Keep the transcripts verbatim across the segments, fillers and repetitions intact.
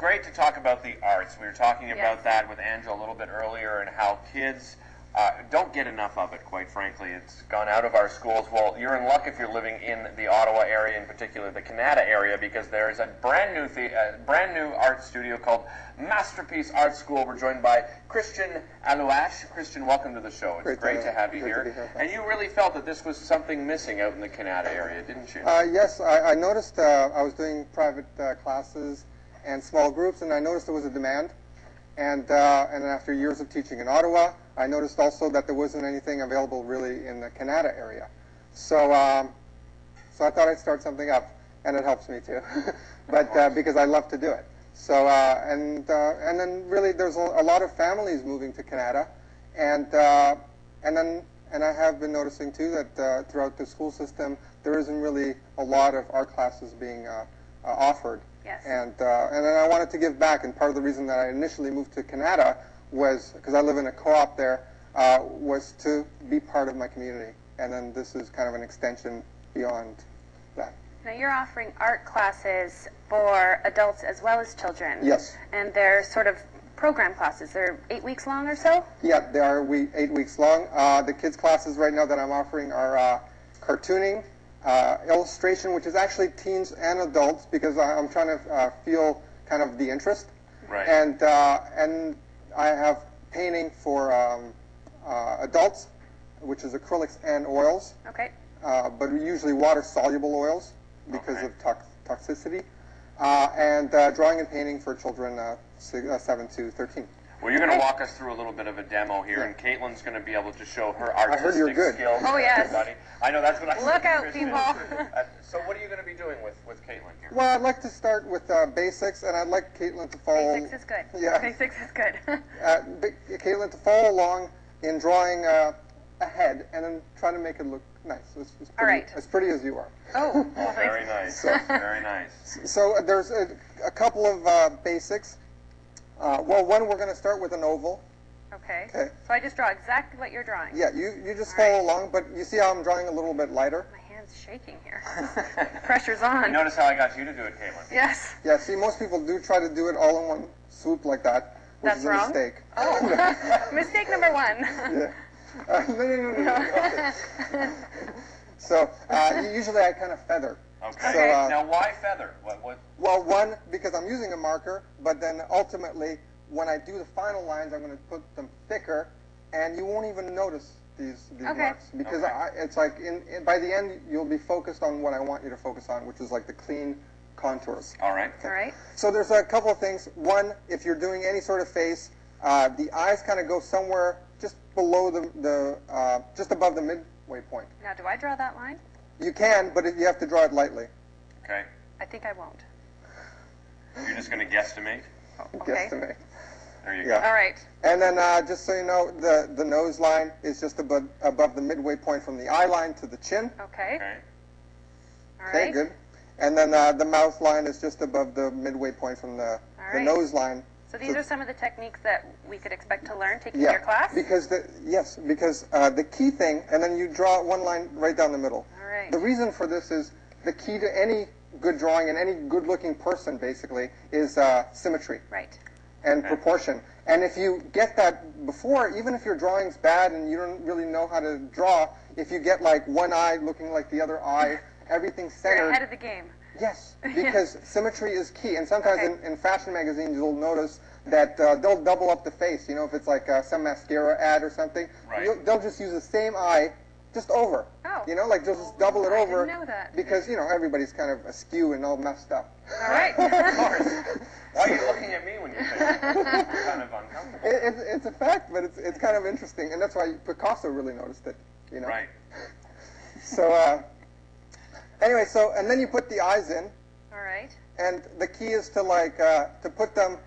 great to talk about the arts. We were talking yes. about that with Angela a little bit earlier, and how kids uh, don't get enough of it, quite frankly. It's gone out of our schools. Well, you're in luck if you're living in the Ottawa area, in particular the Kanata area, because there is a brand new, the, uh, brand new art studio called Masterpiece Art School. We're joined by Cristian Aluas. Cristian, welcome to the show. It's great, great to, to have you here. here. And you really felt that this was something missing out in the Kanata area, didn't you? Uh, yes, I, I noticed uh, I was doing private uh, classes and small groups, and I noticed there was a demand. And, uh, and after years of teaching in Ottawa, I noticed also that there wasn't anything available really in the Kanata area. So, um, so I thought I'd start something up, and it helps me too, but uh, because I love to do it. So, uh, and, uh, and then really there's a lot of families moving to Kanata, and, uh, and, then, and I have been noticing too that uh, throughout the school system, there isn't really a lot of art classes being uh, uh, offered. Yes. And, uh, and then I wanted to give back, and part of the reason that I initially moved to Kanata was, because I live in a co-op there, uh, was to be part of my community. And then this is kind of an extension beyond that. Now you're offering art classes for adults as well as children. Yes. And they're sort of program classes. They're eight weeks long or so? Yeah, they are we eight weeks long. Uh, the kids' classes right now that I'm offering are uh, cartooning, Uh, illustration, which is actually teens and adults, because I, I'm trying to uh, feel kind of the interest, right. and uh, and I have painting for um, uh, adults, which is acrylics and oils, okay. uh, but usually water-soluble oils because okay. of tox toxicity, uh, and uh, drawing and painting for children uh, six, uh, seven to thirteen. Well, you're going to walk us through a little bit of a demo here, yeah. and Caitlin's going to be able to show her artistic skills. Oh, yes. Everybody. I know, that's what I Look out, people. Uh, so what are you going to be doing with, with Caitlin here? Well, I'd like to start with uh, basics, and I'd like Caitlin to follow... Basics is good. Yeah. Basics is good. uh, Caitlin to follow along in drawing uh, a head, and then try to make it look nice. It's, it's pretty, All right. As pretty as you are. Oh, oh very nice. So, very nice. So uh, there's a, a couple of uh, basics. Uh, well, one, we're going to start with an oval. Okay. Okay. So I just draw exactly what you're drawing. Yeah, you, you just All follow right. along, but you see how I'm drawing a little bit lighter? My hand's shaking here. Pressure's on. You notice how I got you to do it, Caitlin. Yes. Yeah, see, most people do try to do it all in one swoop like that, which That's is a wrong. mistake. Oh, mistake number one. Yeah. Uh, no, no, no, no, no. Okay. So uh, usually I kind of feather. Okay. So, uh, now, why feather? What, what? Well, one, because I'm using a marker, but then ultimately, when I do the final lines, I'm going to put them thicker, and you won't even notice these, these okay. marks. Because okay. I, it's like, in, in, by the end, you'll be focused on what I want you to focus on, which is like the clean contours. All right. Okay. All right. So there's a couple of things. One, if you're doing any sort of face, uh, the eyes kind of go somewhere just below the, the uh, just above the midway point. Now, do I draw that line? You can, but you have to draw it lightly. Okay. I think I won't. You're just going to guesstimate? Oh, okay. Guesstimate. There you yeah. go. All right. And then uh, just so you know, the, the nose line is just above, above the midway point from the eye line to the chin. Okay. Okay. All right. Okay, good. And then uh, the mouth line is just above the midway point from the, right. the nose line. So these so, are some of the techniques that we could expect to learn taking yeah, your class? Because the, yes, because uh, the key thing, and then you draw one line right down the middle. All right. The reason for this is the key to any good drawing and any good-looking person, basically, is uh, symmetry. Right. And okay. proportion. And if you get that before, even if your drawing's bad and you don't really know how to draw, if you get like one eye looking like the other eye, everything's centered. You're ahead of the game. Yes, because symmetry is key, and sometimes okay. in, in fashion magazines you'll notice that uh, they'll double up the face, you know, if it's like uh, some mascara ad or something, right. they'll just use the same eye just over, oh. you know, like just oh, double it I over, didn't know that. Because, you know, everybody's kind of askew and all messed up. All right. Of course. Why are you looking at me when you say that? It's kind of uncomfortable. It, it, it's a fact, but it's, it's kind of interesting, and that's why Picasso really noticed it, you know. Right. So, uh... Anyway, so, and then you put the eyes in. All right. And the key is to, like, uh, to put them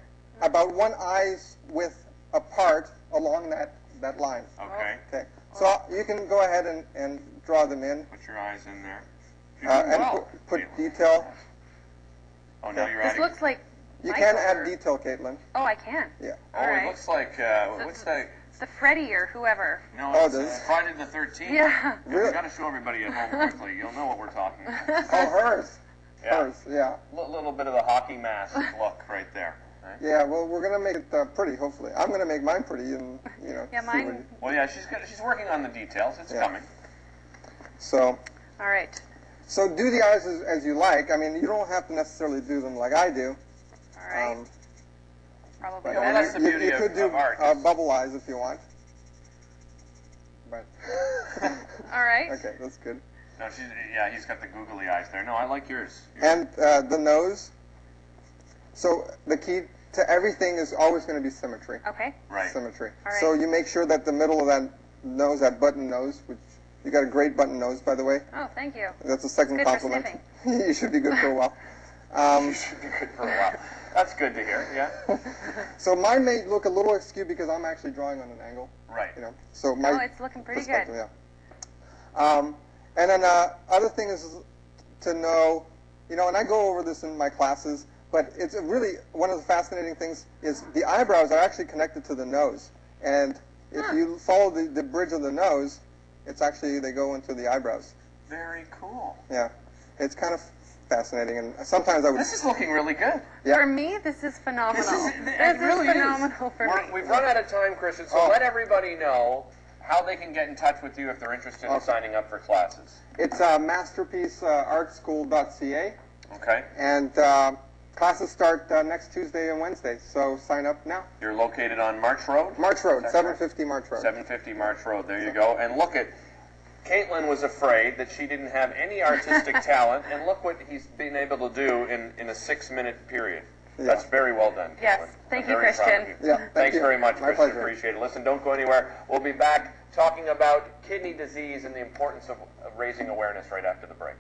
about one eye's width apart along that, that line. Okay. Okay. So oh. you can go ahead and, and draw them in. Put your eyes in there. Uh, and well. put, put detail. Oh, now you're adding. This looks like You can color. add detail, Caitlin. Oh, I can? Yeah. Oh, All right. it looks like, uh, so what's that? It's the Freddy or whoever. No, it's, oh, it's Friday the thirteenth. Yeah. Really? We've got to show everybody at home quickly. You'll know what we're talking about. Oh, hers. Yeah. Hers, yeah. A little bit of the hockey mask look right there. Yeah, well, we're going to make it uh, pretty, hopefully. I'm going to make mine pretty, and, you know. Yeah, mine. You... Well, yeah, she's, got, she's working on the details. It's yeah. coming. So. All right. So do the eyes as, as you like. I mean, you don't have to necessarily do them like I do. All right. Um, Probably you know, that's you, the beauty you, you of, could do, of art. Uh, bubble eyes if you want. But. All right. Okay, that's good. No, she's, yeah, he's got the googly eyes there. No, I like yours. yours. And uh, the nose. So the key to everything is always going to be symmetry. Okay. Right. Symmetry. All right. So you make sure that the middle of that nose, that button nose, which you got a great button nose, by the way. Oh, thank you. That's a second good compliment. For you should be good for a while. Um, you should be good for a while. That's good to hear. Yeah. So mine may look a little askew because I'm actually drawing on an angle. Right. You know. So my. Oh, it's looking pretty good. Yeah. Um, and then uh, other thing is to know, you know, and I go over this in my classes, but it's really one of the fascinating things is the eyebrows are actually connected to the nose, and if huh. you follow the, the bridge of the nose, it's actually they go into the eyebrows. Very cool. Yeah, it's kind of fascinating, and sometimes I would. This is looking really good. Yeah. For me, this is phenomenal. This is, th this is really phenomenal is. for We're, me. We've run out of time, Cristian, so oh. let everybody know how they can get in touch with you if they're interested okay. in signing up for classes. It's uh, masterpiece art school dot C A. Okay. And uh, classes start uh, next Tuesday and Wednesday, so sign up now. You're located on March Road? March Road, seven fifty March Road. seven fifty March Road, there you go. And look at, Katelin was afraid that she didn't have any artistic talent, and look what he's been able to do in, in a six-minute period. Yeah. That's very well done. Yes, thank you, Cristian. You. Yeah, thank Thanks you. very much, My Cristian. Pleasure. Appreciate it. Listen, don't go anywhere. We'll be back talking about kidney disease and the importance of, of raising awareness right after the break.